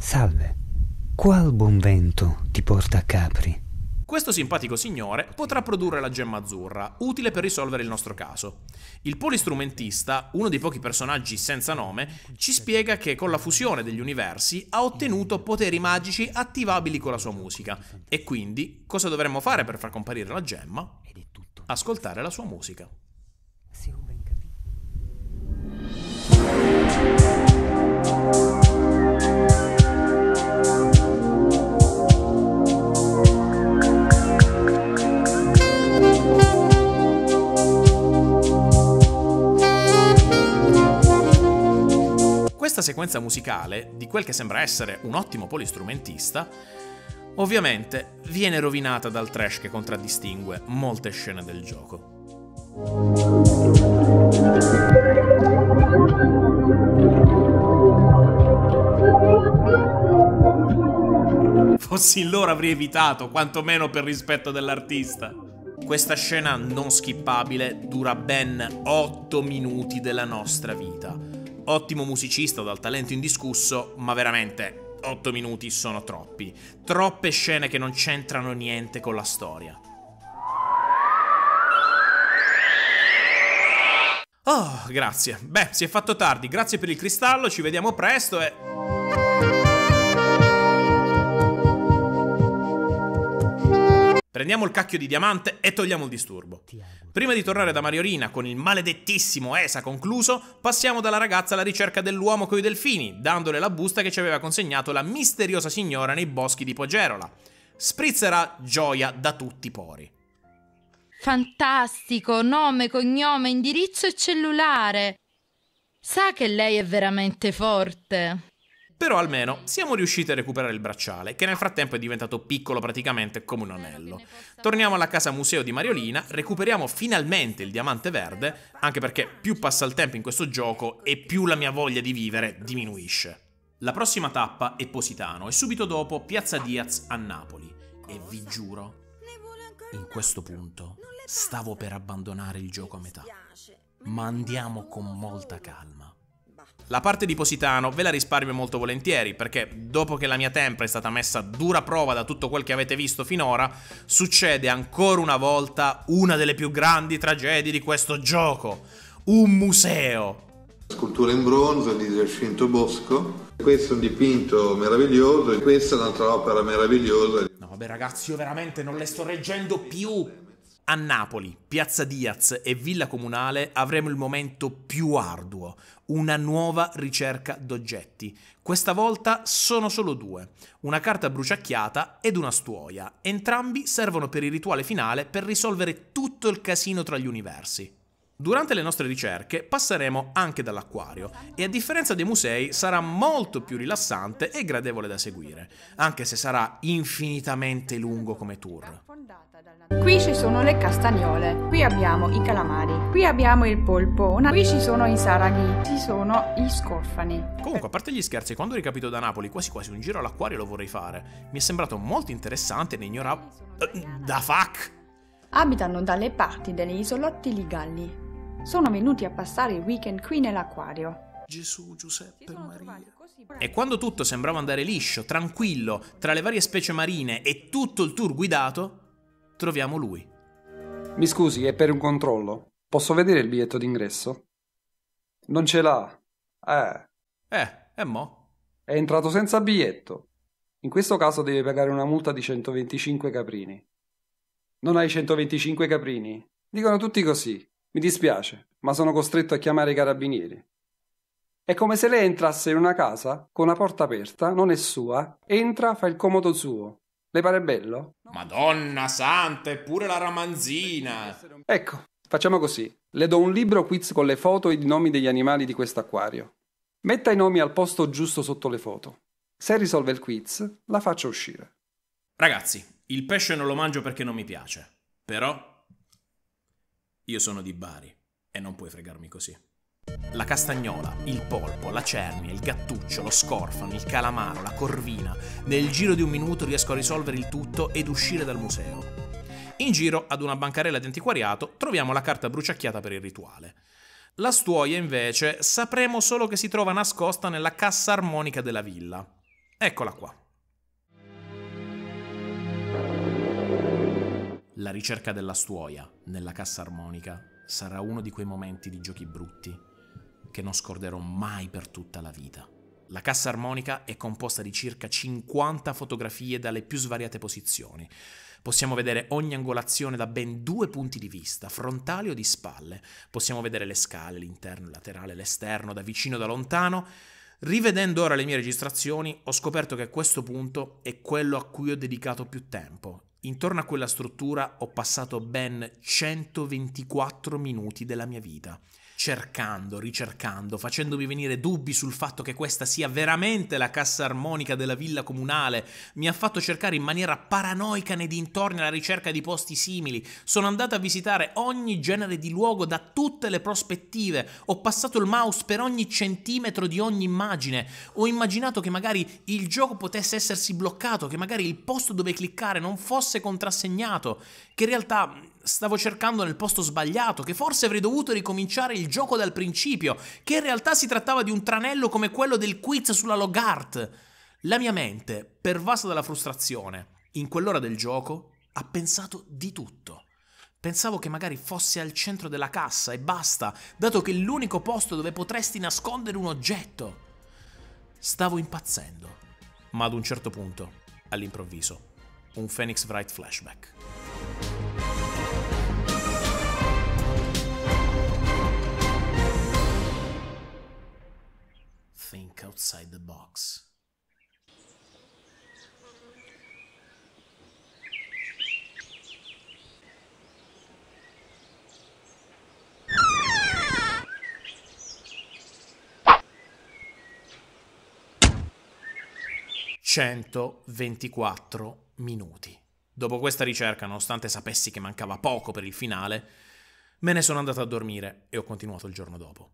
Salve, qual buon vento ti porta a Capri? Questo simpatico signore potrà produrre la gemma azzurra, utile per risolvere il nostro caso. Il polistrumentista, uno dei pochi personaggi senza nome, ci spiega che con la fusione degli universi ha ottenuto poteri magici attivabili con la sua musica. E quindi, cosa dovremmo fare per far comparire la gemma? Ascoltare la sua musica. Sì, ho ben capito. Questa sequenza musicale, di quel che sembra essere un ottimo polistrumentista, ovviamente viene rovinata dal trash che contraddistingue molte scene del gioco. Fossi in loro avrei evitato, quantomeno per rispetto dell'artista. Questa scena non skippabile dura ben 8 minuti della nostra vita. Ottimo musicista dal talento indiscusso, ma veramente 8 minuti sono troppi. Troppe scene che non c'entrano niente con la storia. Oh, grazie. Beh, si è fatto tardi. Grazie per il cristallo, ci vediamo presto e... Prendiamo il cacchio di diamante e togliamo il disturbo. Prima di tornare da Mariolina con il maledettissimo ESA concluso, passiamo dalla ragazza alla ricerca dell'uomo coi delfini, dandole la busta che ci aveva consegnato la misteriosa signora nei boschi di Poggerola. Sprizzerà gioia da tutti i pori. Fantastico, nome, cognome, indirizzo e cellulare. Sa che lei è veramente forte. Però almeno siamo riusciti a recuperare il bracciale, che nel frattempo è diventato piccolo praticamente come un anello. Torniamo alla casa museo di Mariolina, recuperiamo finalmente il diamante verde, anche perché più passa il tempo in questo gioco e più la mia voglia di vivere diminuisce. La prossima tappa è Positano e subito dopo Piazza Diaz a Napoli. E vi giuro, in questo punto stavo per abbandonare il gioco a metà, ma andiamo con molta calma. La parte di Positano ve la risparmio molto volentieri, perché dopo che la mia tempra è stata messa a dura prova da tutto quel che avete visto finora, succede ancora una volta una delle più grandi tragedie di questo gioco. Un museo! Scultura in bronzo di Rinascimento Bosco. Questo è un dipinto meraviglioso e questa è un'altra opera meravigliosa. No vabbè ragazzi, io veramente non le sto reggendo più! A Napoli, Piazza Diaz e Villa Comunale avremo il momento più arduo, una nuova ricerca d'oggetti. Questa volta sono solo due, una carta bruciacchiata ed una stuoia. Entrambi servono per il rituale finale per risolvere tutto il casino tra gli universi. Durante le nostre ricerche passeremo anche dall'acquario e a differenza dei musei sarà molto più rilassante e gradevole da seguire, anche se sarà infinitamente lungo come tour. Qui ci sono le castagnole, qui abbiamo i calamari, qui abbiamo il polpo, qui ci sono i saraghi, ci sono gli scorfani. Comunque, a parte gli scherzi, quando ricapito da Napoli quasi quasi un giro all'acquario lo vorrei fare. Mi è sembrato molto interessante e ne ignoravo... Da fuck! Abitano dalle parti delle isolotti Ligalli. Sono venuti a passare il weekend qui nell'acquario. Gesù, Giuseppe, Maria. E quando tutto sembrava andare liscio, tranquillo, tra le varie specie marine e tutto il tour guidato, troviamo lui. Mi scusi, è per un controllo. Posso vedere il biglietto d'ingresso? Non ce l'ha. E mo? È entrato senza biglietto. In questo caso deve pagare una multa di 125 caprini. Non hai 125 caprini? Dicono tutti così. Mi dispiace, ma sono costretto a chiamare i carabinieri. È come se lei entrasse in una casa con una porta aperta, non è sua, entra, fa il comodo suo. Le pare bello? Madonna santa, eppure la ramanzina! Ecco, facciamo così. Le do un libro quiz con le foto e i nomi degli animali di quest'acquario. Metta i nomi al posto giusto sotto le foto. Se risolve il quiz, la faccio uscire. Ragazzi, il pesce non lo mangio perché non mi piace. Però... io sono di Bari e non puoi fregarmi così. La castagnola, il polpo, la cernia, il gattuccio, lo scorfano, il calamaro, la corvina. Nel giro di un minuto riesco a risolvere il tutto ed uscire dal museo. In giro ad una bancarella di antiquariato troviamo la carta bruciacchiata per il rituale. La stuoia invece sapremo solo che si trova nascosta nella cassa armonica della villa. Eccola qua. La ricerca della stuoia nella cassa armonica sarà uno di quei momenti di Giochi Brutti che non scorderò mai per tutta la vita. La cassa armonica è composta di circa 50 fotografie dalle più svariate posizioni. Possiamo vedere ogni angolazione da ben 2 punti di vista, frontali o di spalle. Possiamo vedere le scale, l'interno, il laterale, l'esterno, da vicino o da lontano. Rivedendo ora le mie registrazioni, ho scoperto che questo punto è quello a cui ho dedicato più tempo. Intorno a quella struttura ho passato ben 124 minuti della mia vita, cercando, ricercando, facendomi venire dubbi sul fatto che questa sia veramente la cassa armonica della Villa Comunale. Mi ha fatto cercare in maniera paranoica nei dintorni alla ricerca di posti simili. Sono andato a visitare ogni genere di luogo da tutte le prospettive. Ho passato il mouse per ogni centimetro di ogni immagine. Ho immaginato che magari il gioco potesse essersi bloccato, che magari il posto dove cliccare non fosse contrassegnato, che in realtà stavo cercando nel posto sbagliato, che forse avrei dovuto ricominciare il gioco dal principio, che in realtà si trattava di un tranello come quello del quiz sulla Logart. La mia mente, pervasa dalla frustrazione, in quell'ora del gioco ha pensato di tutto. Pensavo che magari fosse al centro della cassa e basta, dato che è l'unico posto dove potresti nascondere un oggetto. Stavo impazzendo, ma ad un certo punto, all'improvviso, un Phoenix Wright flashback. Think outside the box. (124 minuti). Dopo questa ricerca, nonostante sapessi che mancava poco per il finale, me ne sono andato a dormire e ho continuato il giorno dopo.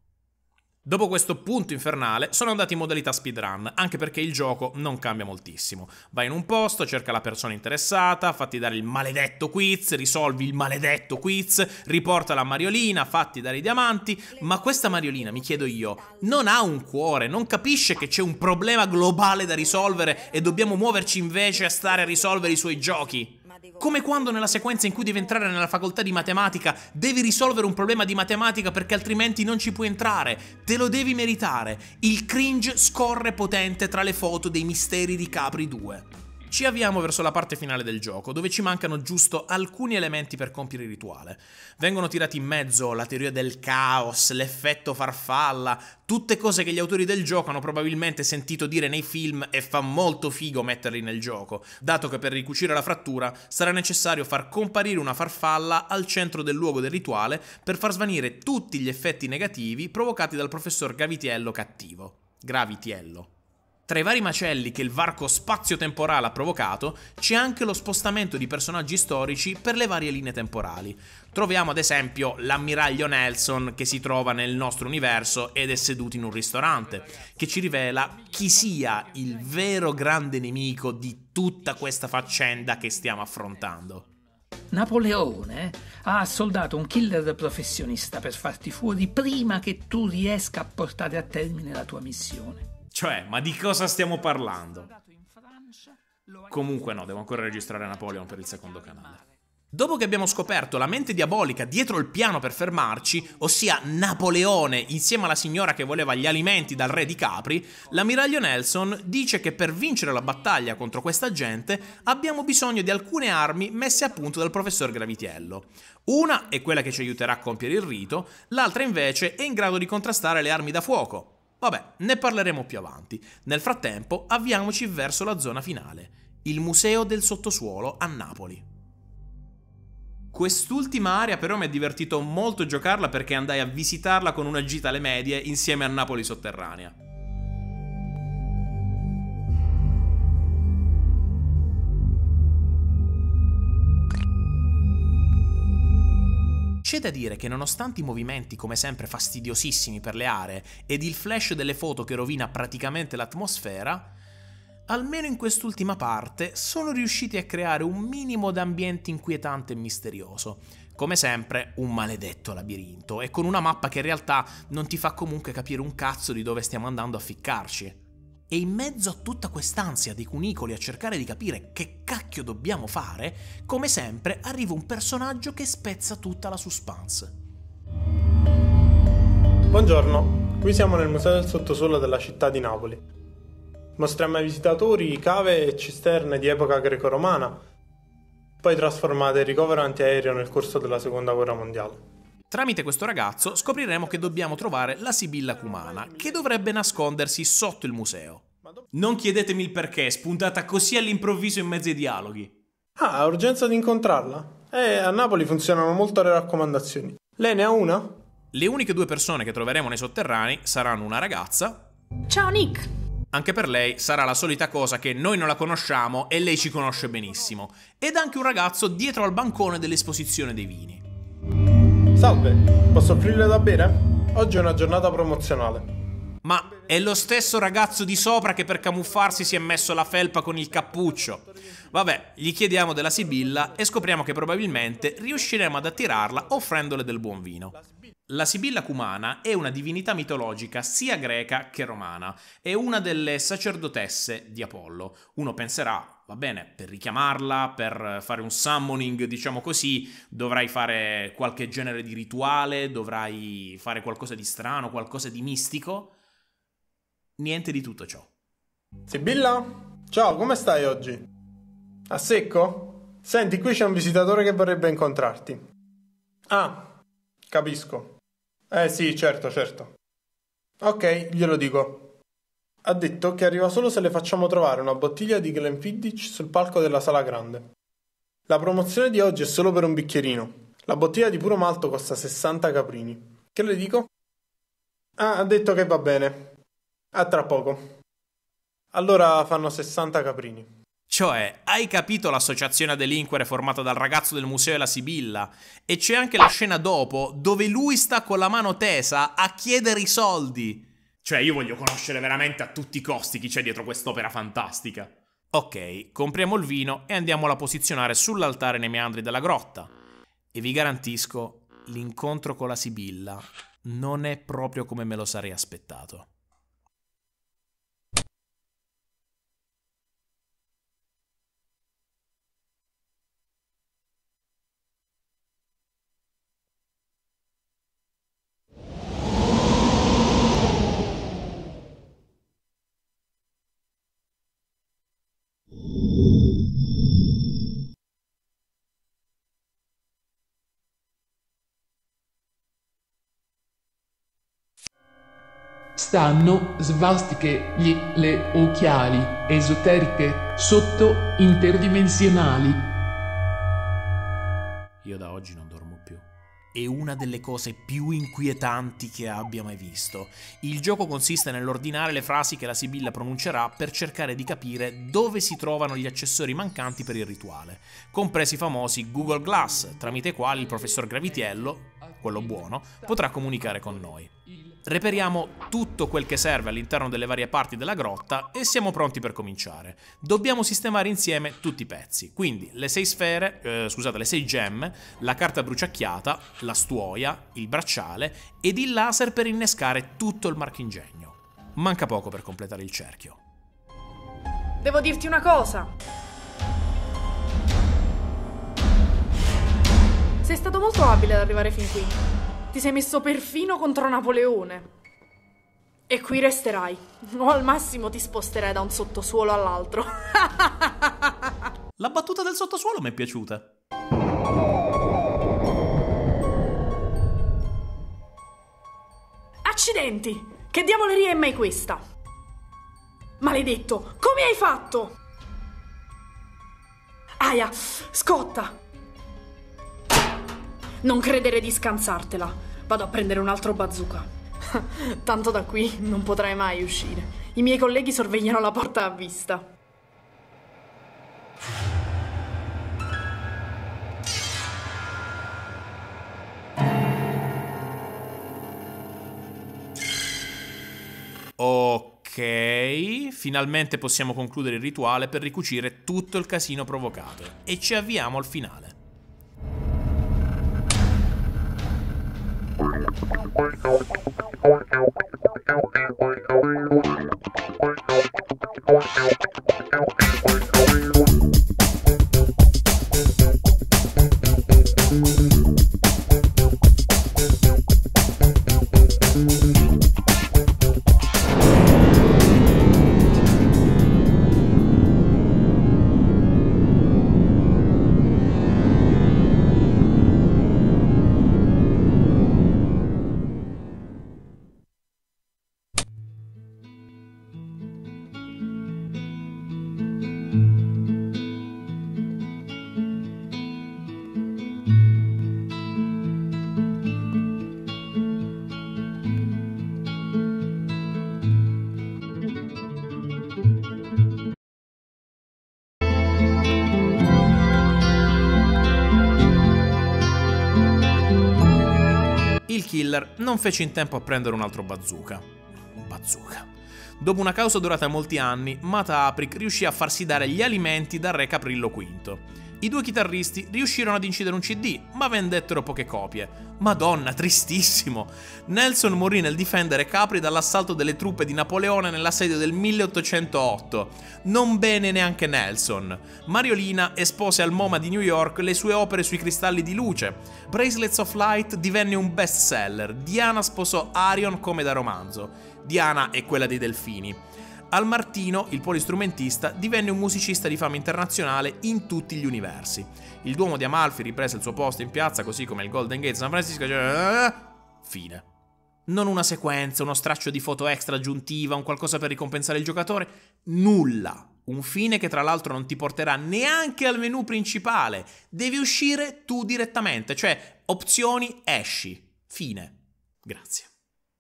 Dopo questo punto infernale sono andato in modalità speedrun, anche perché il gioco non cambia moltissimo. Vai in un posto, cerca la persona interessata, fatti dare il maledetto quiz, risolvi il maledetto quiz, riportala a Mariolina, fatti dare i diamanti, ma questa Mariolina, mi chiedo io, non ha un cuore, non capisce che c'è un problema globale da risolvere e dobbiamo muoverci invece a stare a risolvere i suoi giochi. Come quando nella sequenza in cui devi entrare nella facoltà di matematica devi risolvere un problema di matematica perché altrimenti non ci puoi entrare, te lo devi meritare. Il cringe scorre potente tra le foto dei misteri di Capri 2. Ci avviamo verso la parte finale del gioco, dove ci mancano giusto alcuni elementi per compiere il rituale. Vengono tirati in mezzo la teoria del caos, l'effetto farfalla, tutte cose che gli autori del gioco hanno probabilmente sentito dire nei film e fa molto figo metterli nel gioco, dato che per ricucire la frattura sarà necessario far comparire una farfalla al centro del luogo del rituale per far svanire tutti gli effetti negativi provocati dal professor Gravitiello cattivo. Gravitiello. Tra i vari macelli che il varco spazio-temporale ha provocato, c'è anche lo spostamento di personaggi storici per le varie linee temporali. Troviamo ad esempio l'ammiraglio Nelson che si trova nel nostro universo ed è seduto in un ristorante, che ci rivela chi sia il vero grande nemico di tutta questa faccenda che stiamo affrontando. Napoleone ha assoldato un killer professionista per farti fuori prima che tu riesca a portare a termine la tua missione. Cioè, ma di cosa stiamo parlando? Comunque no, devo ancora registrare Napoleone per il secondo canale. Dopo che abbiamo scoperto la mente diabolica dietro il piano per fermarci, ossia Napoleone insieme alla signora che voleva gli alimenti dal re di Capri, l'ammiraglio Nelson dice che per vincere la battaglia contro questa gente abbiamo bisogno di alcune armi messe a punto dal professor Gravitiello. Una è quella che ci aiuterà a compiere il rito, l'altra invece è in grado di contrastare le armi da fuoco. Vabbè, ne parleremo più avanti. Nel frattempo avviamoci verso la zona finale, il Museo del Sottosuolo a Napoli. Quest'ultima area però mi è divertito molto giocarla perché andai a visitarla con una gita alle medie insieme a Napoli Sotterranea. C'è da dire che nonostante i movimenti come sempre fastidiosissimi per le aree ed il flash delle foto che rovina praticamente l'atmosfera, almeno in quest'ultima parte sono riusciti a creare un minimo d'ambiente inquietante e misterioso. Come sempre, un maledetto labirinto, e con una mappa che in realtà non ti fa comunque capire un cazzo di dove stiamo andando a ficcarci. E in mezzo a tutta quest'ansia dei cunicoli a cercare di capire che cacchio dobbiamo fare, come sempre arriva un personaggio che spezza tutta la suspense. Buongiorno, qui siamo nel Museo del Sottosuolo della città di Napoli. Mostriamo ai visitatori cave e cisterne di epoca greco-romana, poi trasformate in ricovero antiaereo nel corso della Seconda Guerra Mondiale. Tramite questo ragazzo scopriremo che dobbiamo trovare la Sibilla Cumana, che dovrebbe nascondersi sotto il museo. Non chiedetemi il perché, spuntata così all'improvviso in mezzo ai dialoghi. Ah, ha urgenza di incontrarla? A Napoli funzionano molto le raccomandazioni. Lei ne ha una? Le uniche due persone che troveremo nei sotterranei saranno una ragazza... Ciao Nick! Anche per lei sarà la solita cosa che noi non la conosciamo e lei ci conosce benissimo. Ed anche un ragazzo dietro al bancone dell'esposizione dei vini. Salve, posso offrirle da bere? Oggi è una giornata promozionale. Ma è lo stesso ragazzo di sopra che per camuffarsi si è messo la felpa con il cappuccio. Vabbè, gli chiediamo della Sibilla e scopriamo che probabilmente riusciremo ad attirarla offrendole del buon vino. La Sibilla Cumana è una divinità mitologica sia greca che romana, è una delle sacerdotesse di Apollo. Uno penserà, va bene, per richiamarla, per fare un summoning, diciamo così, dovrai fare qualche genere di rituale, dovrai fare qualcosa di strano, qualcosa di mistico. Niente di tutto ciò. Sibilla? Ciao, come stai oggi? A secco? Senti, qui c'è un visitatore che vorrebbe incontrarti. Ah, capisco. Sì, certo. Ok, glielo dico. Ha detto che arriva solo se le facciamo trovare una bottiglia di Glenfiddich sul palco della Sala Grande. La promozione di oggi è solo per un bicchierino. La bottiglia di puro malto costa 60 caprini. Che le dico? Ah, ha detto che va bene. A tra poco. Allora fanno 60 caprini. Cioè, hai capito l'associazione a delinquere formata dal ragazzo del museo e la Sibilla? E c'è anche la scena dopo, dove lui sta con la mano tesa a chiedere i soldi. Cioè, io voglio conoscere veramente a tutti i costi chi c'è dietro quest'opera fantastica. Ok, compriamo il vino e andiamola a posizionare sull'altare nei meandri della grotta. E vi garantisco, l'incontro con la Sibilla non è proprio come me lo sarei aspettato. Stanno svastiche, le occhiali, esoteriche, sotto, interdimensionali. Io da oggi non dormo più. È una delle cose più inquietanti che abbia mai visto. Il gioco consiste nell'ordinare le frasi che la Sibilla pronuncerà per cercare di capire dove si trovano gli accessori mancanti per il rituale, compresi i famosi Google Glass, tramite i quali il professor Gravitiello, quello buono, potrà comunicare con noi. Reperiamo tutto quel che serve all'interno delle varie parti della grotta e siamo pronti per cominciare. Dobbiamo sistemare insieme tutti i pezzi, quindi le sei sfere, le sei gemme, la carta bruciacchiata, la stuoia, il bracciale ed il laser per innescare tutto il marchingegno. Manca poco per completare il cerchio. Devo dirti una cosa! Sei stato molto abile ad arrivare fin qui. Ti sei messo perfino contro Napoleone. E qui resterai. O al massimo ti sposterai da un sottosuolo all'altro. La battuta del sottosuolo mi è piaciuta. Accidenti! Che diavoleria è mai questa? Maledetto! Come hai fatto? Aia! Scotta! Non credere di scansartela. Vado a prendere un altro bazooka. Tanto da qui non potrai mai uscire. I miei colleghi sorvegliano la porta a vista. Ok, finalmente possiamo concludere il rituale per ricucire tutto il casino provocato. E ci avviamo al finale. Non fece in tempo a prendere un altro bazooka. Dopo una causa durata molti anni, Mata Aprik riuscì a farsi dare gli alimenti dal re Caprillo V. I due chitarristi riuscirono ad incidere un CD, ma vendettero poche copie. Madonna, tristissimo! Nelson morì nel difendere Capri dall'assalto delle truppe di Napoleone nell'assedio del 1808. Non bene neanche Nelson. Mariolina espose al MoMA di New York le sue opere sui cristalli di luce. Bracelets of Light divenne un best seller. Diana sposò Arion come da romanzo. Diana è quella dei delfini. Al Martino, il polistrumentista, divenne un musicista di fama internazionale in tutti gli universi. Il Duomo di Amalfi riprese il suo posto in piazza, così come il Golden Gate di San Francisco. Fine. Non una sequenza, uno straccio di foto extra aggiuntiva, un qualcosa per ricompensare il giocatore. Nulla. Un fine che tra l'altro non ti porterà neanche al menu principale. Devi uscire tu direttamente, cioè opzioni, esci. Fine. Grazie.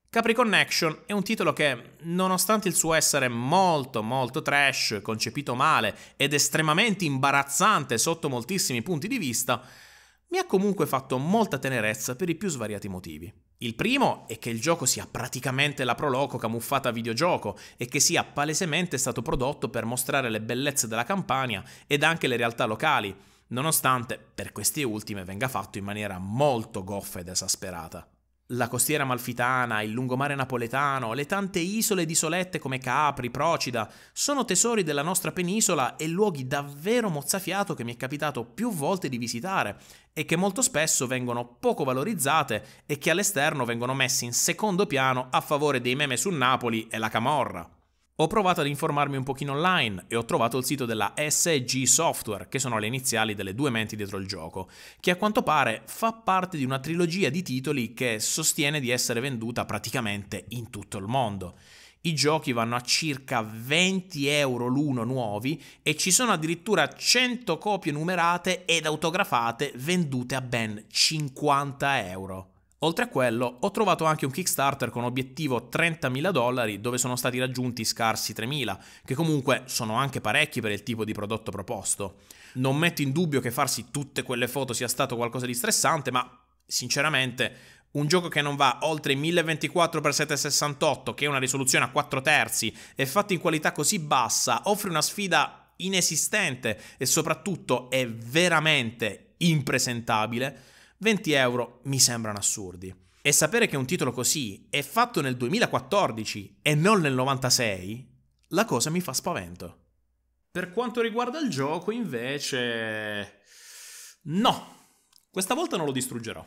Capri Connection è un titolo che, nonostante il suo essere molto trash, concepito male ed estremamente imbarazzante sotto moltissimi punti di vista, mi ha comunque fatto molta tenerezza per i più svariati motivi. Il primo è che il gioco sia praticamente la proloco camuffata a videogioco e che sia palesemente stato prodotto per mostrare le bellezze della Campania ed anche le realtà locali, nonostante per queste ultime venga fatto in maniera molto goffa ed esasperata. La costiera amalfitana, il lungomare napoletano, le tante isole ed isolette come Capri, Procida, sono tesori della nostra penisola e luoghi davvero mozzafiato che mi è capitato più volte di visitare e che molto spesso vengono poco valorizzate e che all'esterno vengono messi in secondo piano a favore dei meme su Napoli e la camorra. Ho provato ad informarmi un pochino online e ho trovato il sito della SG Software, che sono le iniziali delle due menti dietro il gioco, che a quanto pare fa parte di una trilogia di titoli che sostiene di essere venduta praticamente in tutto il mondo. I giochi vanno a circa 20 euro l'uno nuovi e ci sono addirittura 100 copie numerate ed autografate vendute a ben 50 euro. Oltre a quello, ho trovato anche un Kickstarter con obiettivo $30.000 dove sono stati raggiunti scarsi 3.000, che comunque sono anche parecchi per il tipo di prodotto proposto. Non metto in dubbio che farsi tutte quelle foto sia stato qualcosa di stressante, ma sinceramente un gioco che non va oltre 1024x768, che è una risoluzione a 4:3, e fatto in qualità così bassa, offre una sfida inesistente e soprattutto è veramente impresentabile. 20 euro mi sembrano assurdi. E sapere che un titolo così è fatto nel 2014 e non nel 96, la cosa mi fa spavento. Per quanto riguarda il gioco, invece... No! Questa volta non lo distruggerò.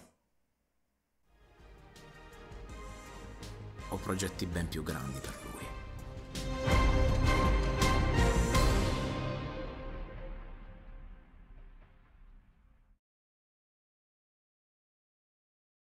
Ho progetti ben più grandi per lui.